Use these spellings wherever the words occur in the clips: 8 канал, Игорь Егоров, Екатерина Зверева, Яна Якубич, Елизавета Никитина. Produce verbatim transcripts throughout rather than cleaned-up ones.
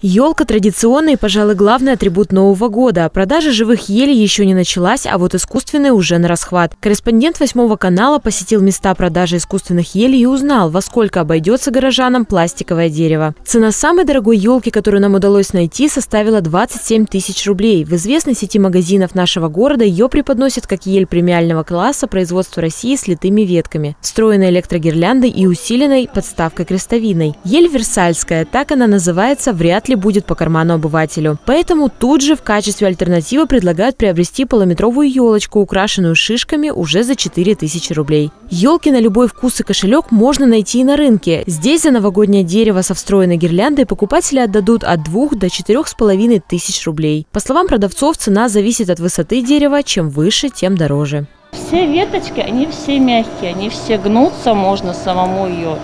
Елка – традиционный и, пожалуй, главный атрибут Нового года. Продажа живых елей еще не началась, а вот искусственные уже на расхват. Корреспондент восьмого канала посетил места продажи искусственных елей и узнал, во сколько обойдется горожанам пластиковое дерево. Цена самой дорогой елки, которую нам удалось найти, составила двадцать семь тысяч рублей. В известной сети магазинов нашего города ее преподносят как ель премиального класса производства России с литыми ветками, встроенной электрогирляндой и усиленной подставкой крестовиной. Ель версальская, так она называется, вряд ли будет по карману обывателю. Поэтому тут же в качестве альтернативы предлагают приобрести полуметровую елочку, украшенную шишками, уже за четыре тысячи рублей. Елки на любой вкус и кошелек можно найти и на рынке. Здесь за новогоднее дерево со встроенной гирляндой покупатели отдадут от двух до четырёх с половиной тысяч рублей. По словам продавцов, цена зависит от высоты дерева. Чем выше, тем дороже. Все веточки, они все мягкие, они все гнутся, можно самому ее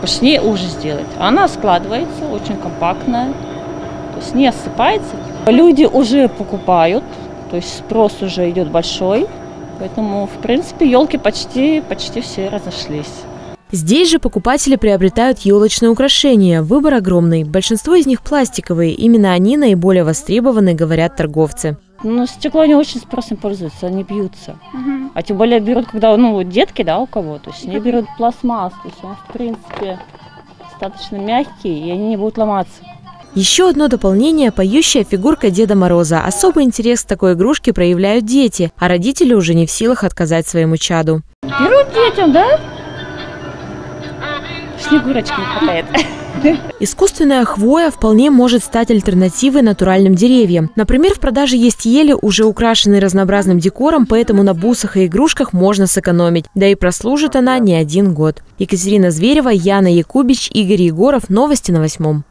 пошнее уже сделать. Она складывается, очень компактная, то есть не осыпается. Люди уже покупают, то есть спрос уже идет большой, поэтому, в принципе, елки почти, почти все разошлись. Здесь же покупатели приобретают елочные украшения. Выбор огромный. Большинство из них пластиковые. Именно они наиболее востребованы, говорят торговцы. Ну, стекло не очень спросом пользуются, они бьются. Угу. А тем более берут, когда, ну, детки, да, у кого, то есть они берут пластмасс, то есть он, в принципе, достаточно мягкий, и они не будут ломаться. Еще одно дополнение – поющая фигурка Деда Мороза. Особый интерес к такой игрушке проявляют дети, а родители уже не в силах отказать своему чаду. Берут детям, да? Снегурочки не хватает. Искусственная хвоя вполне может стать альтернативой натуральным деревьям. Например, в продаже есть ели, уже украшенные разнообразным декором, поэтому на бусах и игрушках можно сэкономить. Да и прослужит она не один год. Екатерина Зверева, Яна Якубич, Игорь Егоров. Новости на восьмом.